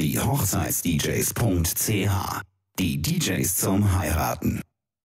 Die Hochzeitsdjs.ch. Die DJs zum Heiraten.